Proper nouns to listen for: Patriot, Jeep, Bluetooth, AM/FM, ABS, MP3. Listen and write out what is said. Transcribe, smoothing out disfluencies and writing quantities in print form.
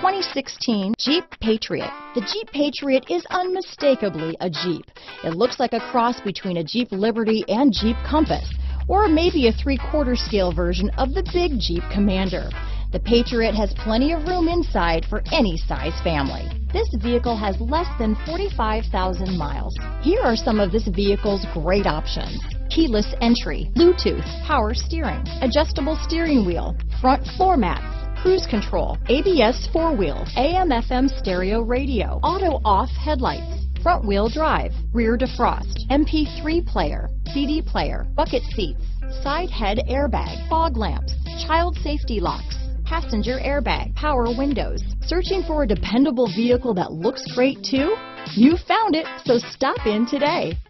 2016 Jeep Patriot. The Jeep Patriot is unmistakably a Jeep. It looks like a cross between a Jeep Liberty and Jeep Compass, or maybe a three-quarter scale version of the big Jeep Commander. The Patriot has plenty of room inside for any size family. This vehicle has less than 45,000 miles. Here are some of this vehicle's great options: keyless entry, Bluetooth, power steering, adjustable steering wheel, front floor mats, cruise control, ABS four-wheel, AM/FM stereo radio, auto-off headlights, front-wheel drive, rear defrost, MP3 player, CD player, bucket seats, side head airbag, fog lamps, child safety locks, passenger airbag, power windows. Searching for a dependable vehicle that looks great too? You found it, so stop in today.